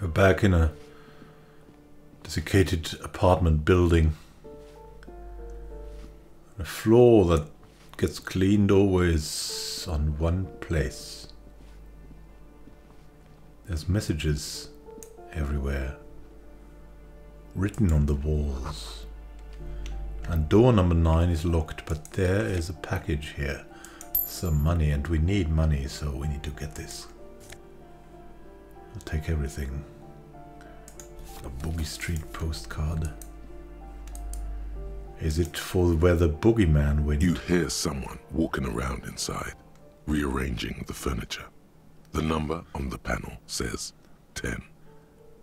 We're back in a desiccated apartment building. A floor that gets cleaned always on one place. There's messages everywhere, written on the walls. And door number 9 is locked, but there is a package here. Some money, and we need money, so we need to get this. We'll take everything. A Boogie Street postcard. Is it for where the boogeyman went? You hear someone walking around inside, rearranging the furniture. The number on the panel says 10.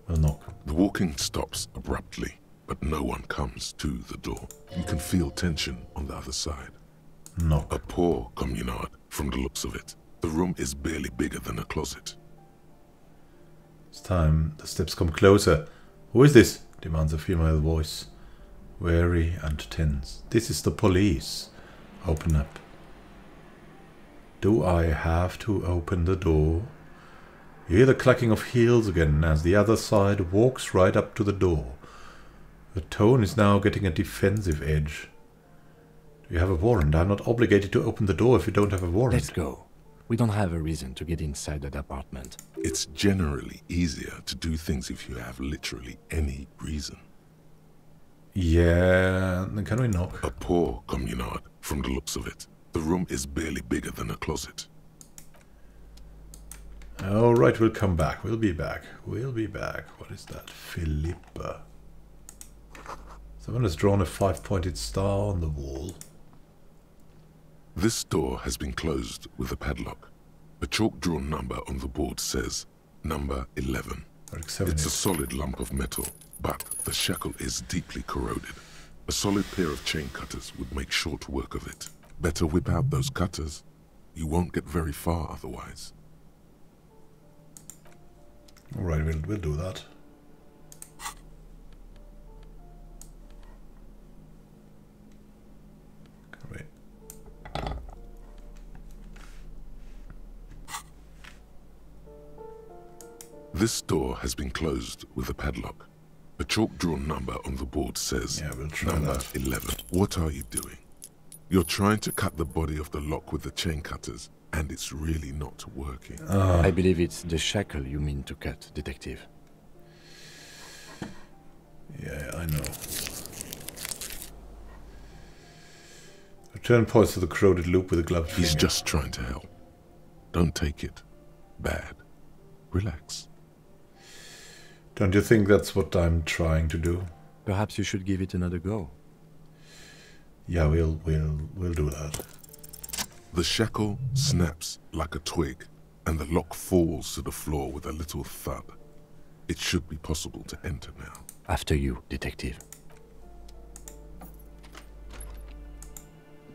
I'll knock. The walking stops abruptly, but no one comes to the door. You can feel tension on the other side. Knock. A poor communard, from the looks of it. The room is barely bigger than a closet. It's time. The steps come closer. Who is this? Demands a female voice. Wary and tense. This is the police. Open up. Do I have to open the door? You hear the clacking of heels again as the other side walks right up to the door. The tone is now getting a defensive edge. Do you have a warrant? I'm not obligated to open the door if you don't have a warrant. Let's go. We don't have a reason to get inside that apartment. It's generally easier to do things if you have literally any reason. Yeah, can we knock? A poor communard, from the looks of it. The room is barely bigger than a closet. Alright, we'll come back. We'll be back. We'll be back. What is that? Philippa. Someone has drawn a 5-pointed star on the wall. This door has been closed with a padlock. A chalk-drawn number on the board says number 11. It's a solid lump of metal, but the shackle is deeply corroded. A solid pair of chain cutters would make short work of it. Better whip out those cutters. You won't get very far otherwise. All right, we'll do that. Great. This door has been closed with a padlock. A chalk-drawn number on the board says, yeah, we'll try number that. 11. What are you doing? You're trying to cut the body of the lock with the chain cutters, and it's really not working. I believe it's the shackle you mean to cut, Detective. Yeah, I know. Return points to the corroded loop with a gloved finger. He's just trying to help. Don't take it bad. Relax. Don't you think that's what I'm trying to do? Perhaps you should give it another go. Yeah, we'll do that. The shackle snaps like a twig, and the lock falls to the floor with a little thud. It should be possible to enter now. After you, Detective.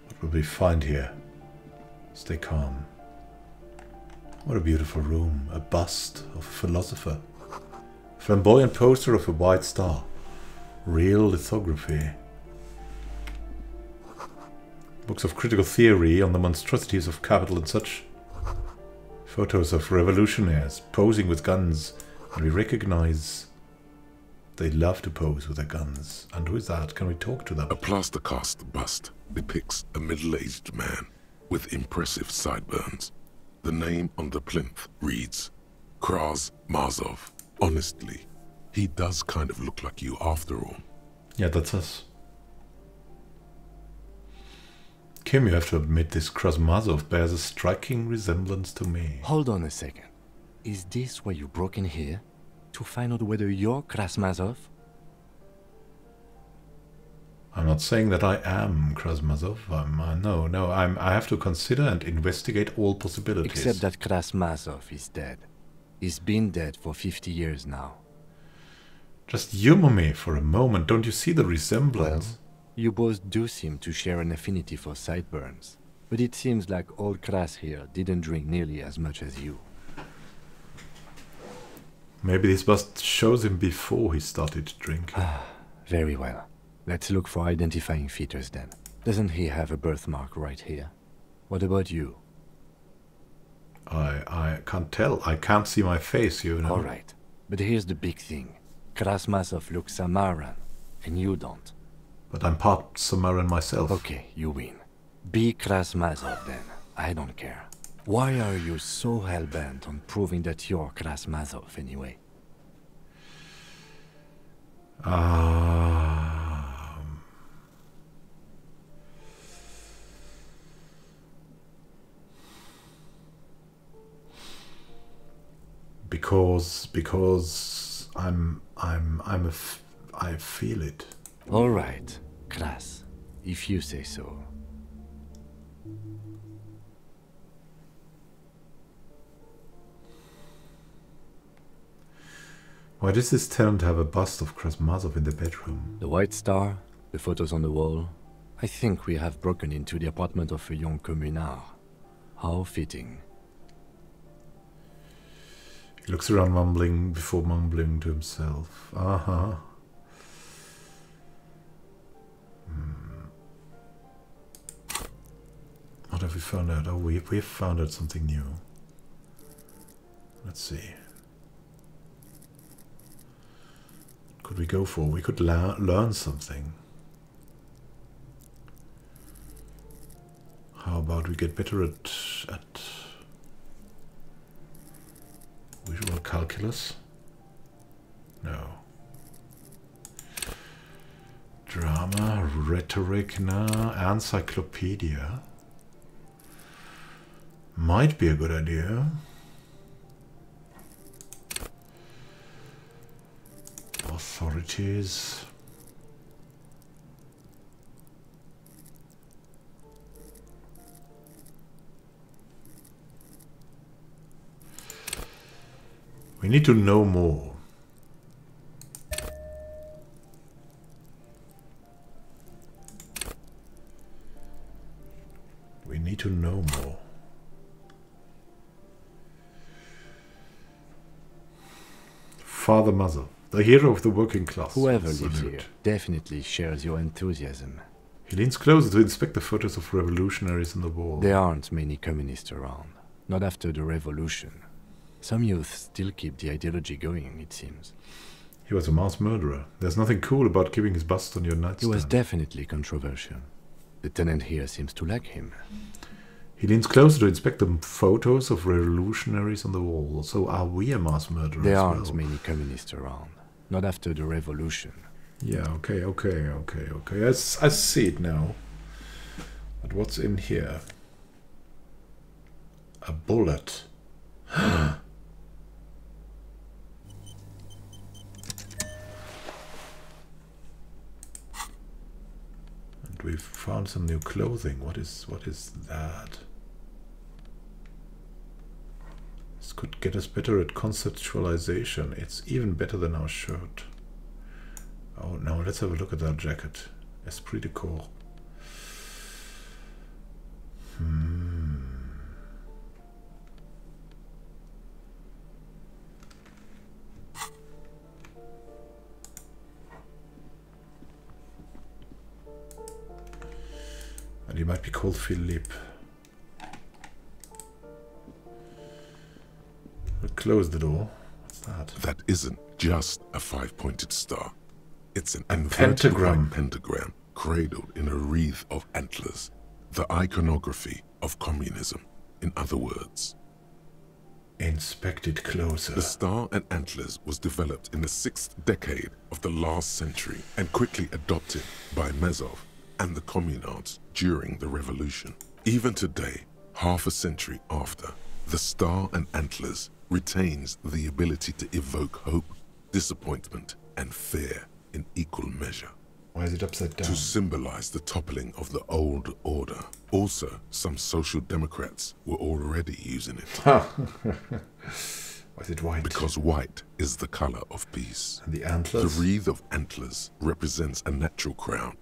What will we find here? Stay calm. What a beautiful room. A bust of a philosopher. Flamboyant poster of a white star. Real lithography. Books of critical theory on the monstrosities of capital and such. Photos of revolutionaries posing with guns. And we recognize they love to pose with their guns. And who is that? Can we talk to them? A plaster cast bust depicts a middle-aged man with impressive sideburns. The name on the plinth reads Kras Mazov. Honestly, he does kind of look like you after all. Yeah, that's us. Kim, you have to admit this Kras Mazov bears a striking resemblance to me. Hold on a second. Is this why you broke in here? To find out whether you're Kras Mazov? I'm not saying that I am Kras Mazov. I have to consider and investigate all possibilities. Except that Kras Mazov is dead. He's been dead for 50 years now. Just humor me for a moment. Don't you see the resemblance? Well, you both do seem to share an affinity for sideburns. But it seems like old Kras here didn't drink nearly as much as you. Maybe this bust shows him before he started drinking. Very well. Let's look for identifying features then. Doesn't he have a birthmark right here? What about you? I can't tell. I can't see my face, you know. All right. But here's the big thing. Kras Mazov looks Samaran, and you don't. But I'm part Samaran myself. Okay, you win. Be Kras Mazov then. I don't care. Why are you so hell-bent on proving that you're Kras Mazov anyway? Because I feel it. All right, Kras, if you say so. Why does this tenant have a bust of Kras Mazov in the bedroom? The white star, the photos on the wall. I think we have broken into the apartment of a young communard. How fitting. He looks around mumbling before mumbling to himself. What have we found out? Oh, we've found out something new. Let's see. Could we go for? We could learn something. How about we get better at visual calculus? No. Drama, rhetoric, nah, encyclopedia. Might be a good idea. Authorities. We need to know more. We need to know more. Father Mazov. The hero of the working class. Whoever lives here definitely shares your enthusiasm. He leans closer to inspect the photos of revolutionaries on the wall. There aren't many communists around. Not after the revolution. Some youth still keep the ideology going, it seems. He was a mass murderer. There's nothing cool about keeping his bust on your nightstand. He was definitely controversial. The tenant here seems to like him. He leans closer to inspect the photos of revolutionaries on the wall. So are we a mass murderer? There aren't many communists around. Not after the revolution. Yeah, okay. I see it now. But what's in here? A bullet. And we've found some new clothing. What is that? Could get us better at conceptualization. It's even better than our shirt. Oh, now let's have a look at our jacket. Esprit de corps. And he might be called Philippe. Close the door. What's that? That isn't just a five-pointed star. It's an inverted pentagram cradled in a wreath of antlers. The iconography of communism, in other words. Inspect it closer. The star and antlers was developed in the 6th decade of the last century and quickly adopted by Mazov and the communards during the revolution. Even today, half a century after, the star and antlers retains the ability to evoke hope, disappointment, and fear in equal measure. Why is it upside down? To symbolize the toppling of the old order. Also, some social democrats were already using it. Why is it white? Because white is the color of peace. And the antlers? The wreath of antlers represents a natural crown.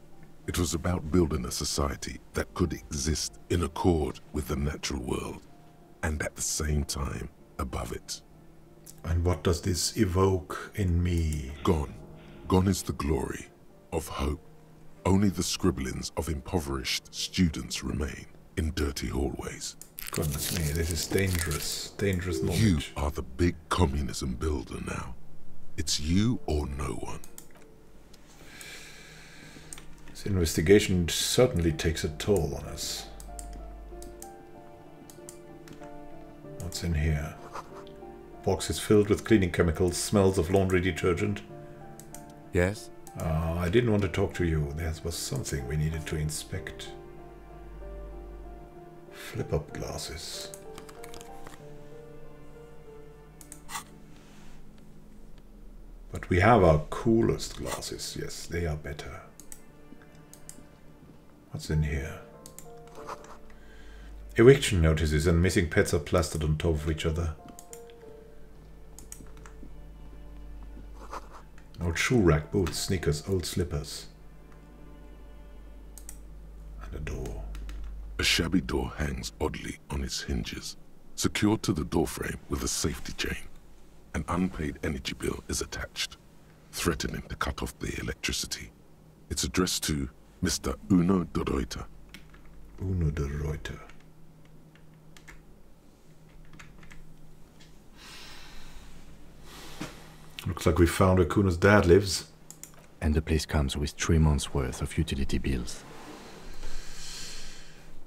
It was about building a society that could exist in accord with the natural world, and at the same time, above it. And what does this evoke in me? Gone. Gone is the glory of hope. Only the scribblings of impoverished students remain in dirty hallways. Goodness me, this is dangerous. Dangerous knowledge. You are the big communism builder now. It's you or no one. This investigation certainly takes a toll on us. What's in here? Box is filled with cleaning chemicals, smells of laundry detergent. Yes? I didn't want to talk to you. There was something we needed to inspect. Flip-up glasses. But we have our coolest glasses. Yes, they are better. What's in here? Eviction notices and missing pets are plastered on top of each other. Old shoe rack, boots, sneakers, old slippers. And a door. A shabby door hangs oddly on its hinges, secured to the doorframe with a safety chain. An unpaid energy bill is attached, threatening to cut off the electricity. It's addressed to Mr. Uno de Reuter. Uno de Reuter. Looks like we found where Kuno's dad lives. And the place comes with 3 months' worth of utility bills.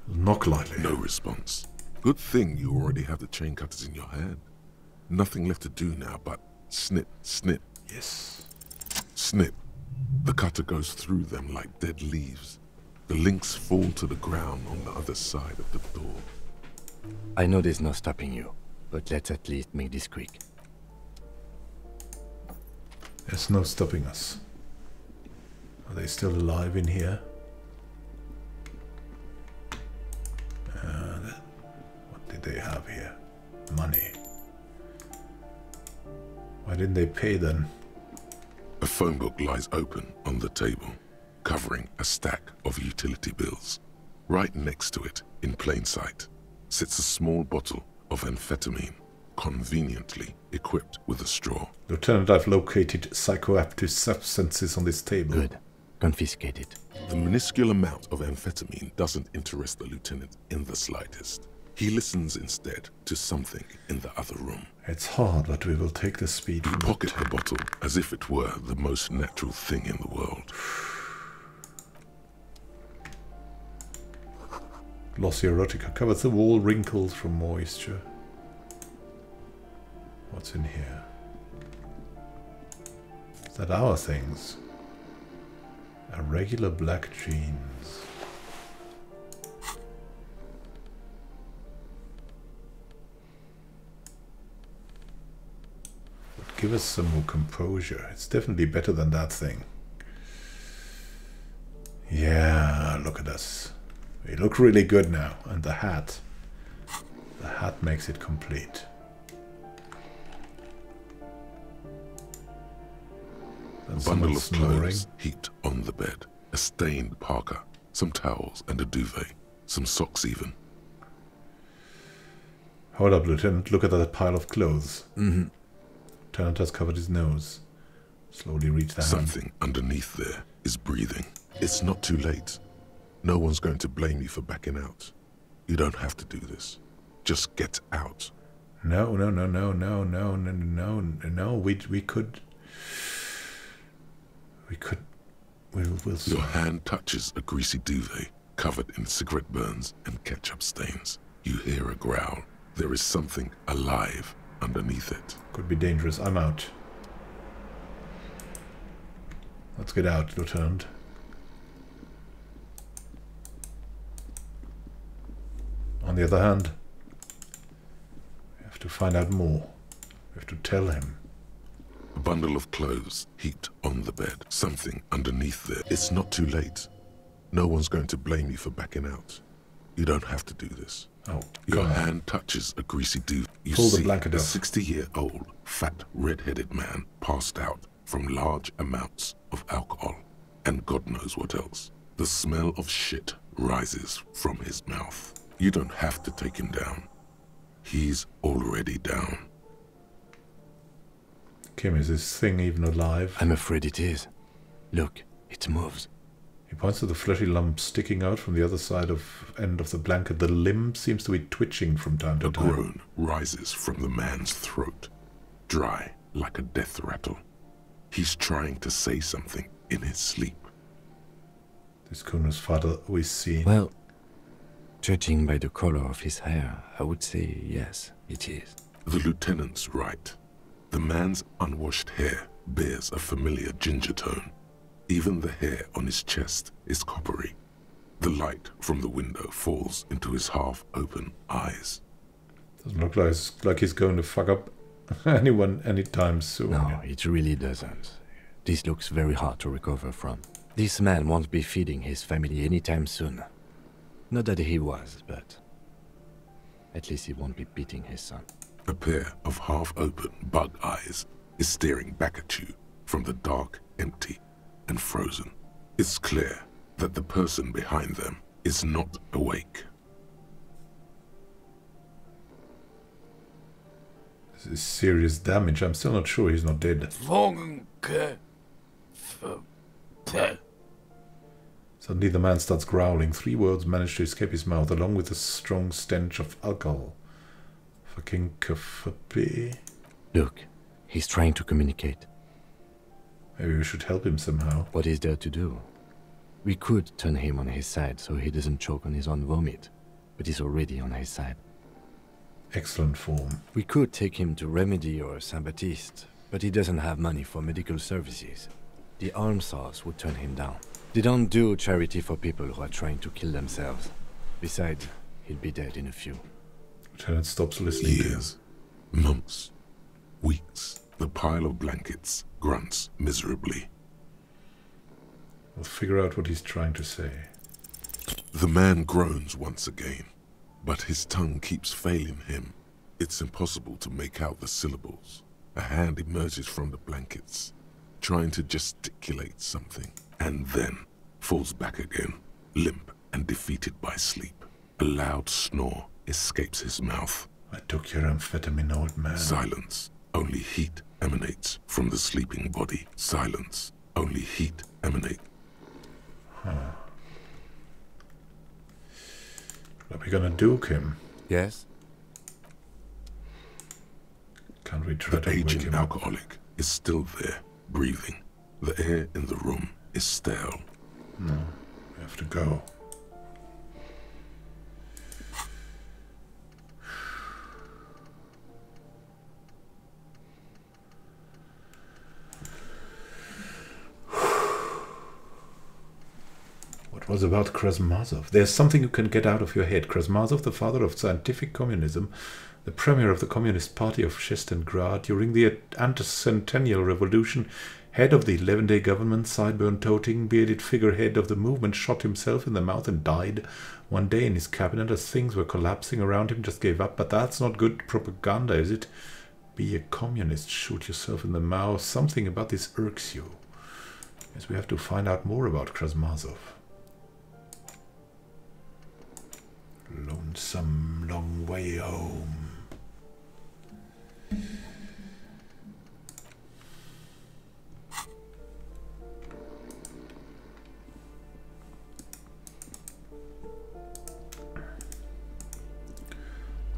Knock lightly. No response. Good thing you already have the chain cutters in your hand. Nothing left to do now but snip, snip. Yes. Snip. The cutter goes through them like dead leaves. The links fall to the ground on the other side of the door. I know there's no stopping you, but let's at least make this quick. There's no stopping us. Are they still alive in here? What did they have here? Money. Why didn't they pay then? A phone book lies open on the table, covering a stack of utility bills. Right next to it, in plain sight, sits a small bottle of amphetamine, conveniently equipped with a straw. Lieutenant, I've located psychoactive substances on this table. Good. Confiscate it. The minuscule amount of amphetamine doesn't interest the lieutenant in the slightest. He listens instead to something in the other room. It's hard, but we will take the speed. You pocket the bottle as if it were the most natural thing in the world. Glossy erotica covers the wall, wrinkled from moisture. What's in here? Is that our things? Irregular black jeans. Would give us some more composure. It's definitely better than that thing. Yeah, look at us. We look really good now. And the hat. The hat makes it complete. A bundle of clothes heaped on the bed. A stained parka, some towels and a duvet, some socks even. Hold up, Lieutenant. Look at that pile of clothes. Mm-hmm. Lieutenant has covered his nose. Slowly reach the hand. Something underneath there is breathing. It's not too late. No one's going to blame you for backing out. You don't have to do this. Just get out. No. We could... We'll see. Your hand touches a greasy duvet covered in cigarette burns and ketchup stains. You hear a growl. There is something alive underneath it. Could be dangerous. I'm out. Let's get out, Lieutenant. On the other hand, we have to find out more. We have to tell him. A bundle of clothes heaped on the bed. Something underneath there. It's not too late. No one's going to blame you for backing out. You don't have to do this. Oh, your hand touches a greasy duvet. You see a 60-year-old, fat, red-headed man passed out from large amounts of alcohol. And God knows what else. The smell of shit rises from his mouth. You don't have to take him down. He's already down. Kim, is this thing even alive? I'm afraid it is. Look, it moves. He points to the fleshy lump sticking out from the other side of end of the blanket. The limb seems to be twitching from time to time. A groan rises from the man's throat, dry like a death rattle. He's trying to say something in his sleep. This Kuno's father we see. Well, judging by the color of his hair, I would say yes, it is. The lieutenant's right. The man's unwashed hair bears a familiar ginger tone. Even the hair on his chest is coppery. The light from the window falls into his half-open eyes. Doesn't look like he's going to fuck up anyone anytime soon. No, it really doesn't. This looks very hard to recover from. This man won't be feeding his family anytime soon. Not that he was, but at least he won't be beating his son. A pair of half-open bug eyes is staring back at you from the dark, empty, and frozen. It's clear that the person behind them is not awake. This is serious damage. I'm still not sure he's not dead. Suddenly the man starts growling. Three words manage to escape his mouth, along with a strong stench of alcohol. Fucking kafapi. Look, he's trying to communicate. Maybe we should help him somehow. What is there to do? We could turn him on his side so he doesn't choke on his own vomit, but he's already on his side. Excellent form. We could take him to Remedy or Saint-Baptiste, but he doesn't have money for medical services. The almshouse would turn him down. They don't do charity for people who are trying to kill themselves. Besides, he'll be dead in a few. Lieutenant stops listening. Years, months, weeks, the pile of blankets grunts miserably. We'll figure out what he's trying to say. The man groans once again, but his tongue keeps failing him. It's impossible to make out the syllables. A hand emerges from the blankets, trying to gesticulate something, and then falls back again, limp and defeated by sleep. A loud snore escapes his mouth. I took your amphetamine, old man. Silence. Only heat emanates from the sleeping body. Silence. Only heat emanates. Huh. Are we gonna duke him? Yes. Can't we try to wake him up? The aging alcoholic is still there, breathing. The air in the room is stale. No, we have to go. Was about Kras Mazov. There's something you can get out of your head. Kras Mazov, the father of scientific communism, the premier of the Communist Party of Shestengrad during the anti-centennial revolution, head of the 11-day government, sideburn-toting, bearded figurehead of the movement, shot himself in the mouth and died one day in his cabinet as things were collapsing around him, just gave up. But that's not good propaganda, is it? Be a communist, shoot yourself in the mouth. Something about this irks you. Yes, we have to find out more about Kras Mazov. Lonesome long way home.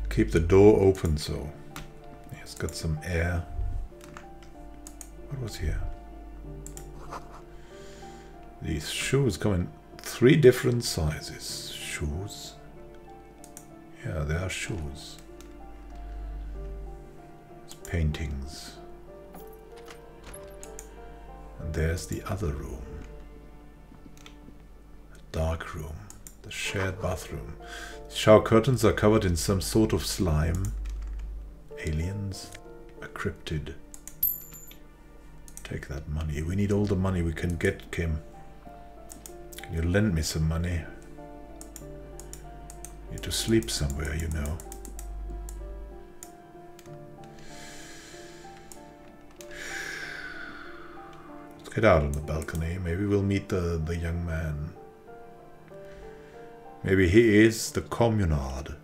Keep the door open so he's got some air. What was here? These shoes come in three different sizes. Shoes. Yeah, there are shoes. There's paintings. And there's the other room. The dark room. The shared bathroom. The shower curtains are covered in some sort of slime. Aliens. A cryptid. Take that money. We need all the money we can get, Kim. Can you lend me some money? To sleep somewhere, you know. Let's get out on the balcony. Maybe we'll meet the young man. Maybe he is the communard.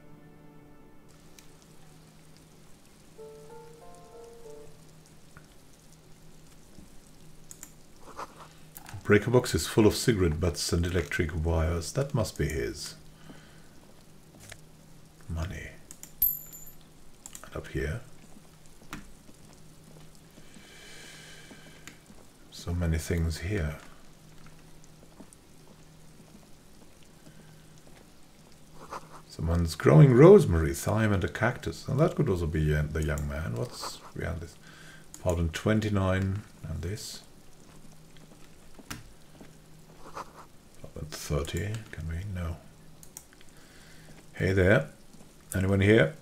The breaker box is full of cigarette butts and electric wires. That must be his. Money. And up here. So many things here. Someone's growing rosemary, thyme, and a cactus. And that could also be the young man. What's behind this? Pardon, 29 and this. Pardon, 30. Can we? No. Hey there. Anyone here?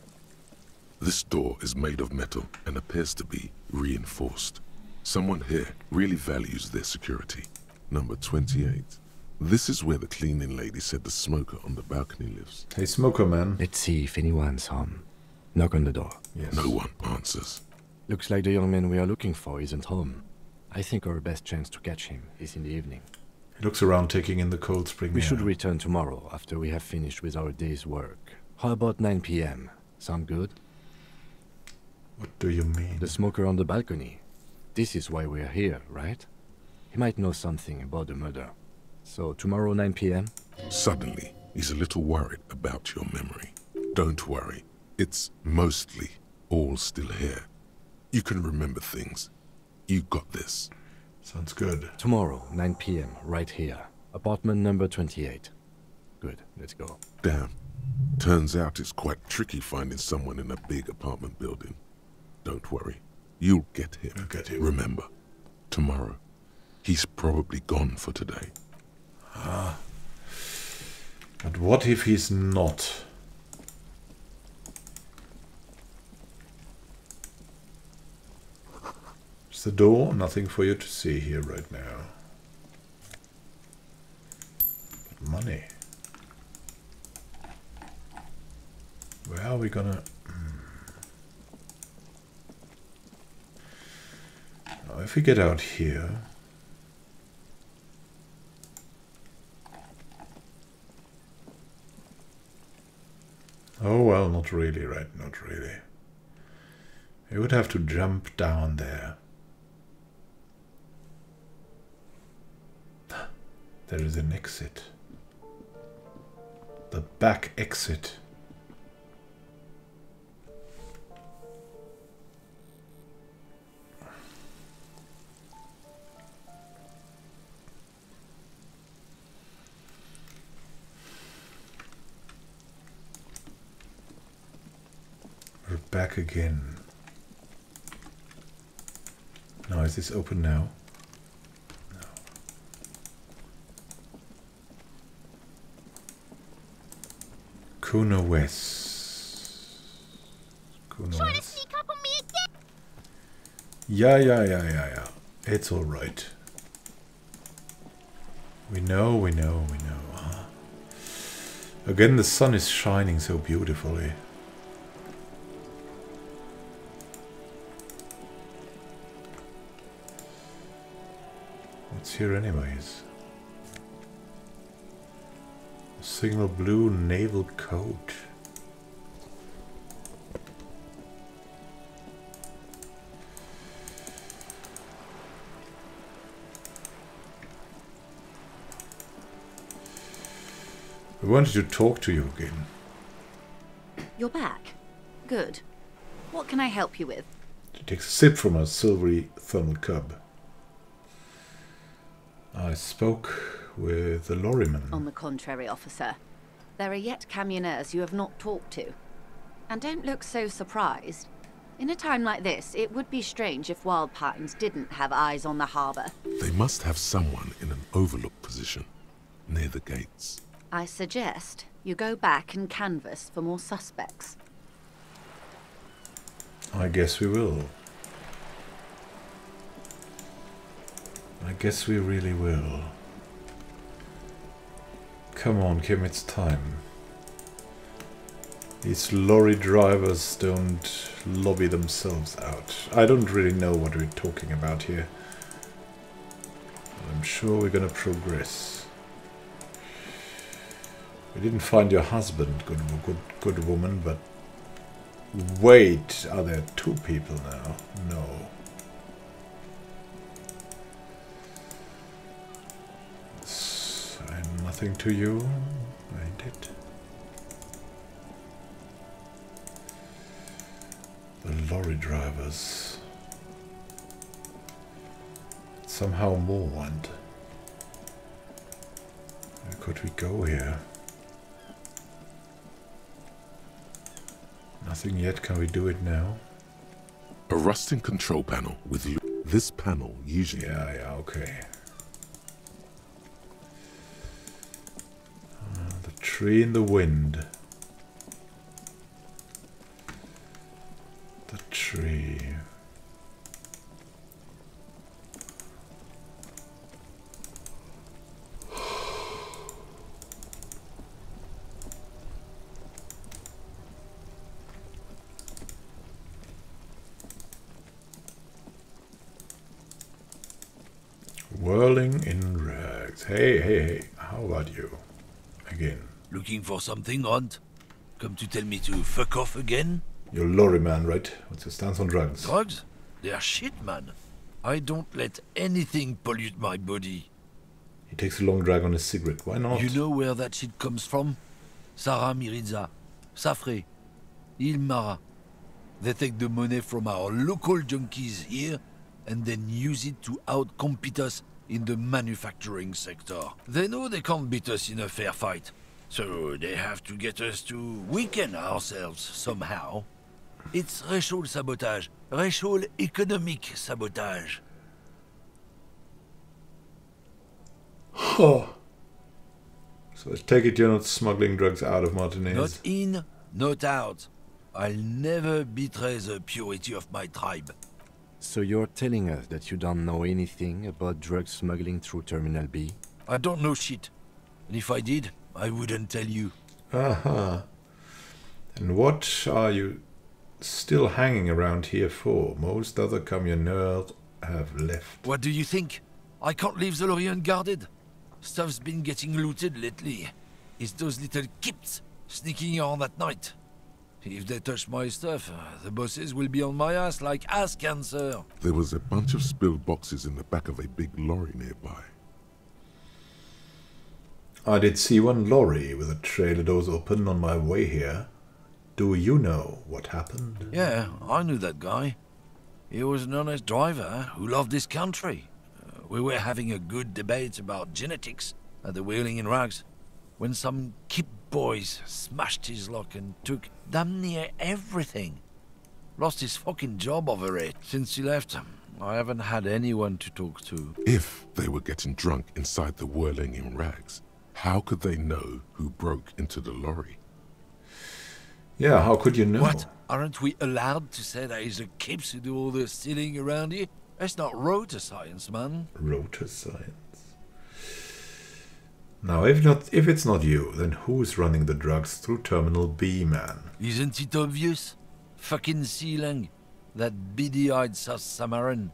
This door is made of metal and appears to be reinforced. Someone here really values their security. Number 28. This is where the cleaning lady said the smoker on the balcony lives. Hey, smoker man. Let's see if anyone's home. Knock on the door. Yes. No one answers. Looks like the young man we are looking for isn't home. I think our best chance to catch him is in the evening. He looks around, taking in the cold spring air. We should return tomorrow after we have finished with our day's work. How about 9 p.m.? Sound good? What do you mean? The smoker on the balcony. This is why we're here, right? He might know something about the murder. So, tomorrow 9 p.m.? Suddenly, he's a little worried about your memory. Don't worry. It's mostly all still here. You can remember things. You got this. Sounds good. Tomorrow, 9 p.m., right here. Apartment number 28. Good, let's go. Damn. Turns out it's quite tricky finding someone in a big apartment building. Don't worry. You'll get him. I'll get him. Remember, tomorrow. He's probably gone for today. Ah. But what if he's not? It's the door, nothing for you to see here right now. But money. Where are we gonna... Now, if we get out here... Oh, well, not really, right? Not really. You would have to jump down there. There is an exit. The back exit. Back again. Now, is this open now? No. Kuna West. Kuna West. To sneak up on me again? Yeah. It's all right. We know. Huh? Again, the sun is shining so beautifully. It's here anyways. Signal blue naval coat. We wanted to talk to you again. You're back. Good. What can I help you with? She takes a sip from her silvery thermal cub. I spoke with the lorryman. On the contrary, officer. There are yet communers you have not talked to. And don't look so surprised. In a time like this, it would be strange if Wild Pines didn't have eyes on the harbour. They must have someone in an overlook position, near the gates. I suggest you go back and canvass for more suspects. I guess we will. I guess we really will. Come on, Kim, it's time. These lorry drivers don't lobby themselves out. I don't really know what we're talking about here. But I'm sure we're gonna progress. We didn't find your husband, good woman, but... Wait, are there two people now? No. Nothing to you, ain't it? The lorry drivers. It's somehow moorland. Where could we go here? Nothing yet. Can we do it now? A rusting control panel with this panel usually. Yeah, okay. The tree in the wind. The tree. Whirling in Rags. Hey, hey, hey. How about you? Again. Looking for something, Odd? Come to tell me to fuck off again? You're lorry man, right? What's your stance on drugs? Drugs? They are shit, man. I don't let anything pollute my body. He takes a long drag on his cigarette. Why not? You know where that shit comes from? Sarah Miritza, Safre, Ilmara. They take the money from our local junkies here and then use it to outcompete us in the manufacturing sector. They know they can't beat us in a fair fight, so they have to get us to weaken ourselves somehow. It's racial sabotage, racial economic sabotage. Oh. So I take it you're not smuggling drugs out of Martinez? Not in, not out. I'll never betray the purity of my tribe. So you're telling us that you don't know anything about drug smuggling through Terminal B? I don't know shit. And if I did, I wouldn't tell you. Aha. And what are you still hanging around here for? Most other communards have left. What do you think? I can't leave the lorry unguarded. Stuff's been getting looted lately. It's those little kips sneaking on at night. If they touch my stuff, the bosses will be on my ass like ass cancer. There was a bunch of spilled boxes in the back of a big lorry nearby. I did see one lorry with the trailer doors open on my way here. Do you know what happened? Yeah, I knew that guy. He was an honest driver who loved his country. We were having a good debate about genetics at the Whirling in Rags when some kip boys smashed his lock and took damn near everything. Lost his fucking job over it. Since he left, I haven't had anyone to talk to. If they were getting drunk inside the Whirling in Rags, how could they know who broke into the lorry? Yeah, how could you know? What? Aren't we allowed to say that it's the kips who do all the stealing around here? That's not road to science, man. Road to science. Now, if it's not you, then who's running the drugs through Terminal B, man? Isn't it obvious? Fucking Seaguy, that beady-eyed South Samaran.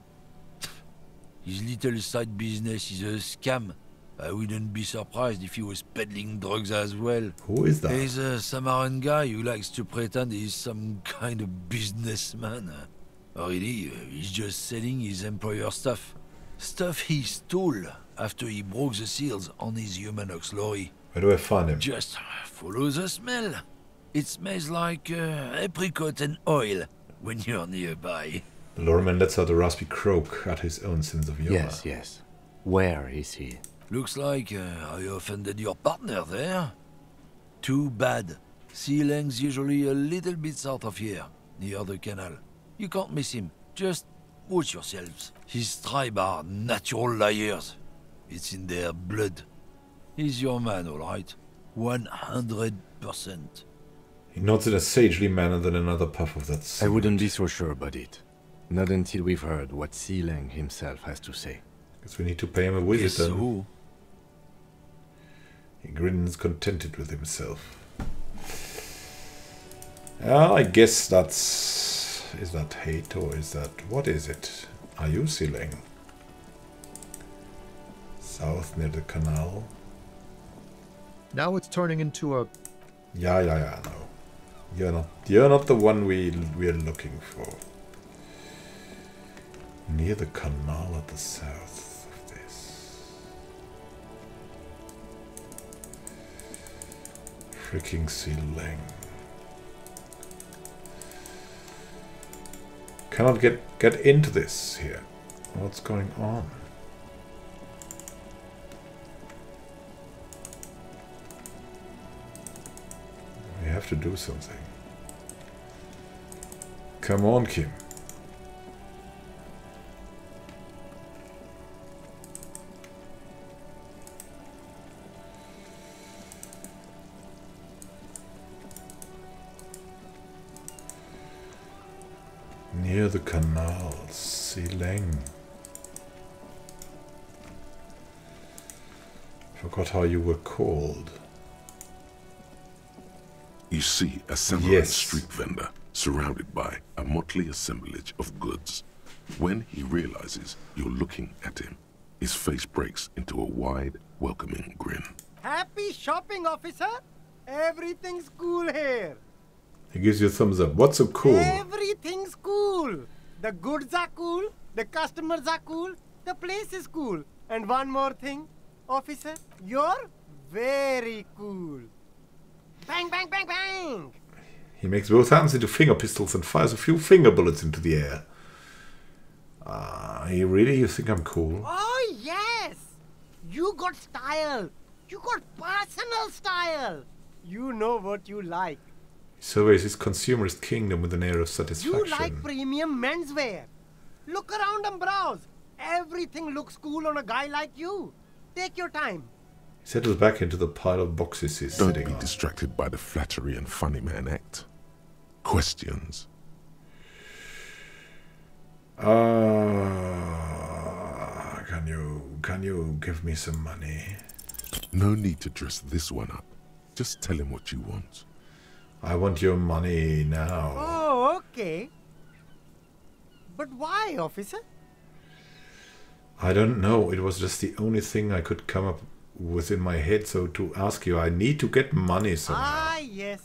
His little side business is a scam. I wouldn't be surprised if he was peddling drugs as well. Who is that? He's a Samaran guy who likes to pretend he's some kind of businessman. Really, he's just selling his employer stuff. Stuff he stole after he broke the seals on his human ox lorry. Where do I find him? Just follow the smell. It smells like apricot and oil when you're nearby. The lorryman lets out a raspy croak at his own sense of humor. Yes, yes. Where is he? Looks like I offended your partner there. Too bad. Sea length's usually a little bit south of here, near the canal. You can't miss him. Just watch yourselves. His tribe are natural liars. It's in their blood. He's your man, all right. 100%. He nods in a sagely manner, then another puff of that cigarette. I wouldn't be so sure about it. Not until we've heard what Seaguy himself has to say. Guess we need to pay him a visit. Guess then. Who? He grins, contented with himself. I guess that's... Is that hate or is that... What is it? Are you Seaguy? South near the canal. Now it's turning into a... Yeah, no. You're not the one we're looking for. Near the canal at the south of this. Freaking Seaguy. Cannot get into this here. What's going on? have to do something. Come on, Kim. Near the canal, Sileng. Forgot how you were called. You see, a samurai street vendor surrounded by a motley assemblage of goods. When he realizes you're looking at him, his face breaks into a wide, welcoming grin. Happy shopping, officer! Everything's cool here. He gives you a thumbs up. What's so cool? Everything's cool. The goods are cool, the customers are cool, the place is cool. And one more thing, officer, you're very cool. Bang, bang, bang, bang! He makes both hands into finger pistols and fires a few finger bullets into the air. You really? You think I'm cool? Oh, yes! You got style. You got personal style. You know what you like. He surveys his consumerist kingdom with an air of satisfaction. You like premium menswear. Look around and browse. Everything looks cool on a guy like you. Take your time. He settles back into the pile of boxes he's sitting on. Don't be distracted by the flattery and funny man act. Questions? Can you give me some money? No need to dress this one up. Just tell him what you want. I want your money now. Oh, okay. But why, officer? I don't know. It was just the only thing I could come up with in my head, so to ask you, I need to get money somehow. Ah, yes.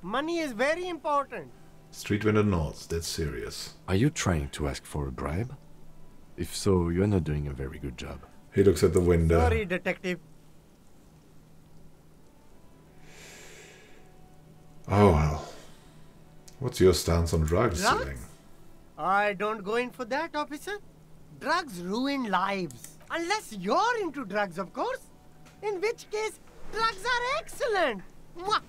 Money is very important. Street vendor nods. That's serious. Are you trying to ask for a bribe? If so, you're not doing a very good job. He looks at the window. Sorry, detective. Oh, well. What's your stance on drugs? Selling? I don't go in for that, officer. Drugs ruin lives. Unless you're into drugs, of course. In which case, drugs are excellent. Mwah!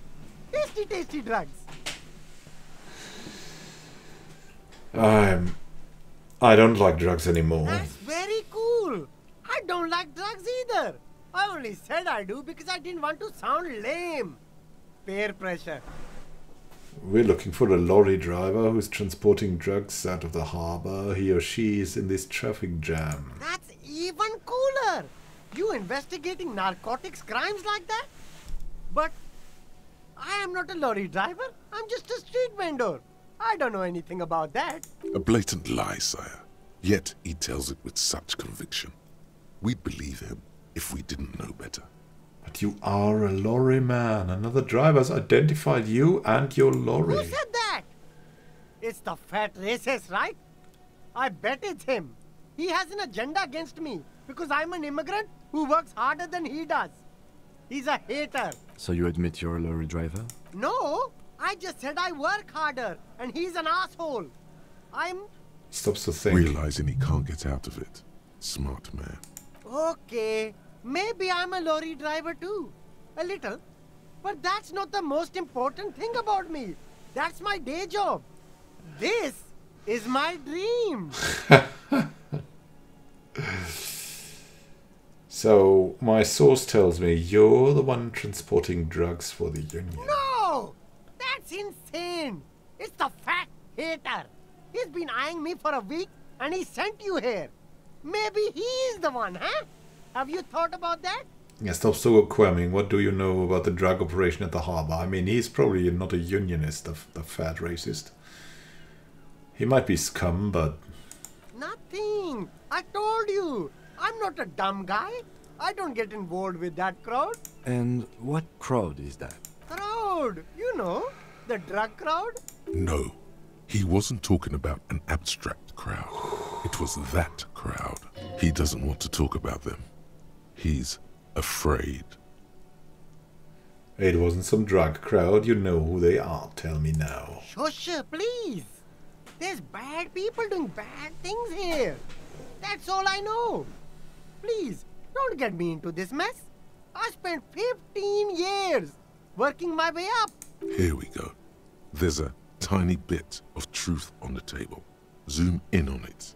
Tasty, tasty drugs. I don't like drugs anymore. That's very cool. I don't like drugs either. I only said I do because I didn't want to sound lame. Peer pressure. We're looking for a lorry driver who's transporting drugs out of the harbor. He or she is in this traffic jam. That's even cooler! You investigating narcotics crimes like that? But I am not a lorry driver. I'm just a street vendor. I don't know anything about that. A blatant lie, sire. Yet he tells it with such conviction. We'd believe him if we didn't know better. But you are a lorry man. Another driver's identified you and your lorry. Who said that? It's the fat racist, right? I bet it's him. He has an agenda against me because I'm an immigrant who works harder than he does. He's a hater. So you admit you're a lorry driver? No, I just said I work harder and he's an asshole. Stops to think. Realizing he can't get out of it. Smart man. Okay. Maybe I'm a lorry driver too. A little. But that's not the most important thing about me. That's my day job. This is my dream. So, my source tells me you're the one transporting drugs for the union. No! That's insane! It's the fat hater. He's been eyeing me for a week and he sent you here. Maybe he's the one, huh? Have you thought about that? Yeah, stop squirming. What do you know about the drug operation at the harbor? I mean, he's probably not a unionist, the fat racist. He might be scum, but... Nothing! I told you! I'm not a dumb guy. I don't get involved with that crowd. And what crowd is that? Crowd! You know, the drug crowd? No, he wasn't talking about an abstract crowd. It was that crowd. He doesn't want to talk about them. He's afraid. It wasn't some drug crowd. You know who they are. Tell me now. Shush, please. There's bad people doing bad things here. That's all I know. Please, don't get me into this mess. I spent 15 years working my way up. Here we go. There's a tiny bit of truth on the table. Zoom in on it.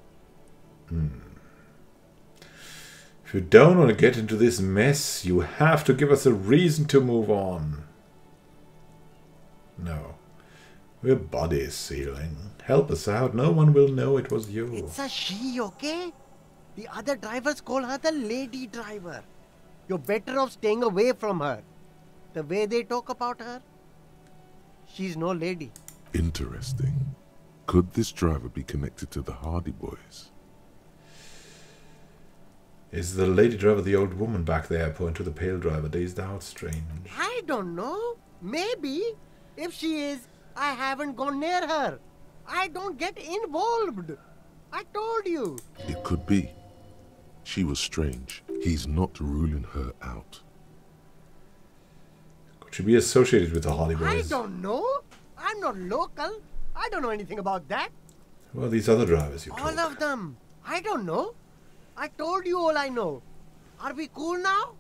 If you don't want to get into this mess, you have to give us a reason to move on. No. We're bodies sealing. Help us out. No one will know it was you. It's a she, okay? The other drivers call her the lady driver. You're better off staying away from her. The way they talk about her, she's no lady. Interesting. Could this driver be connected to the Hardy Boys? Is the lady driver the old woman back there, pointing to the pale driver, dazed out, strange? I don't know. Maybe. If she is, I haven't gone near her. I don't get involved. I told you. It could be. She was strange. He's not ruling her out. Could she be associated with the Hardy Boys? I don't know. I'm not local. I don't know anything about that. Who are these other drivers you told? All of them. I don't know. I told you all I know. Are we cool now?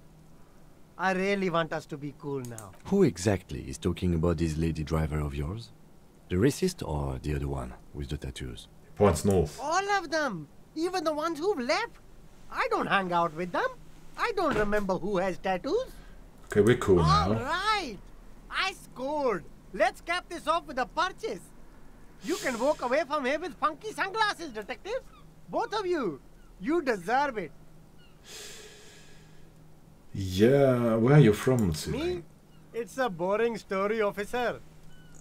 I really want us to be cool now. Who exactly is talking about this lady driver of yours? The racist or the other one with the tattoos? Points north. All of them. Even the ones who've left. I don't hang out with them. I don't remember who has tattoos. Okay, we're cool now. All right. I scored. Let's cap this off with a purchase. You can walk away from here with funky sunglasses, detective. Both of you. You deserve it. Yeah, where are you from, Sydney? Me? It's a boring story, officer.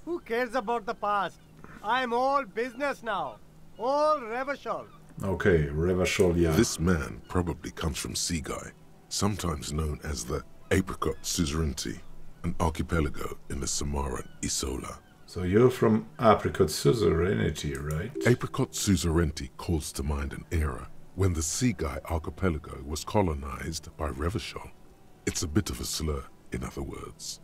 Who cares about the past? I'm all business now. All Revachol. Okay, Revachol, yeah. This man probably comes from Seaguy, sometimes known as the Apricot Suzerainty, an archipelago in the Samara Isola. So you're from Apricot Suzerainty, right? Apricot Suzerainty calls to mind an era when the Seaguy archipelago was colonized by Revachol. It's a bit of a slur, in other words.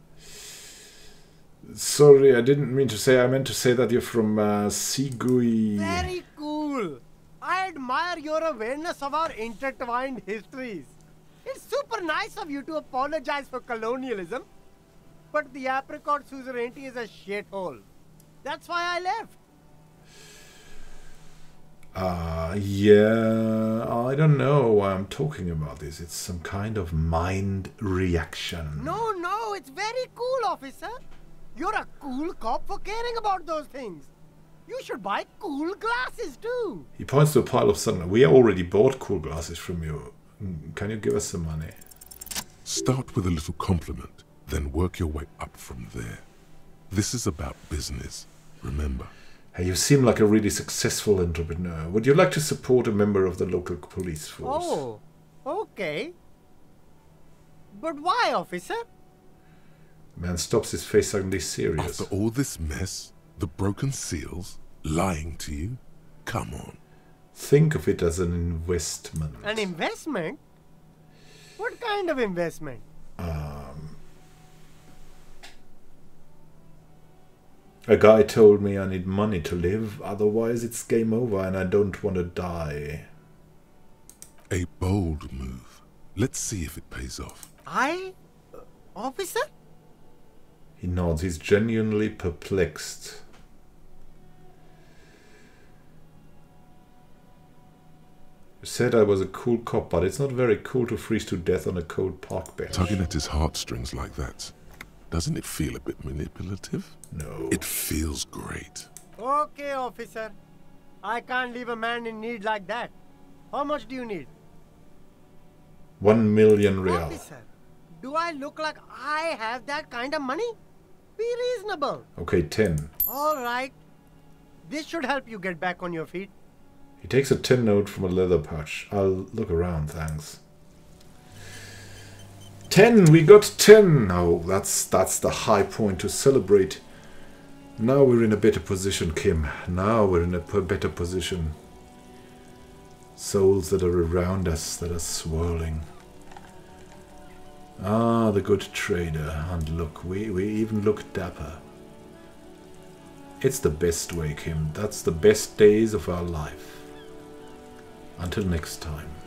Sorry, I didn't mean to say. I meant to say that you're from Seaguy. Very cool. I admire your awareness of our intertwined histories. It's super nice of you to apologize for colonialism, but the Apricot Suzerainty is a shithole. That's why I left. Yeah, I don't know why I'm talking about this. It's some kind of mind reaction. No, no, it's very cool, officer. You're a cool cop for caring about those things. You should buy cool glasses too. He points to a pile of sunlight. We already bought cool glasses from you. Can you give us some money? Start with a little compliment, then work your way up from there. This is about business, remember. Hey, you seem like a really successful entrepreneur. Would you like to support a member of the local police force? Oh, okay. But why, officer? Man stops, his face suddenly serious. After all this mess, the broken seals, lying to you, come on. Think of it as an investment. An investment? What kind of investment? A guy told me I need money to live, otherwise it's game over and I don't want to die. A bold move. Let's see if it pays off. Officer? He nods. He's genuinely perplexed. You said I was a cool cop, but it's not very cool to freeze to death on a cold park bench. Tugging at his heartstrings like that. Doesn't it feel a bit manipulative? No. It feels great. Okay, officer. I can't leave a man in need like that. How much do you need? 1 million real. Officer, do I look like I have that kind of money? Be reasonable. Okay, 10. All right. This should help you get back on your feet. He takes a 10 note from a leather pouch. I'll look around, thanks. 10! We got 10! Oh, that's the high point to celebrate. Now we're in a better position, Kim. Now we're in a better position. Souls that are around us, that are swirling. Ah, the good trader. And look, we even look dapper. It's the best way, Kim. That's the best days of our life. Until next time.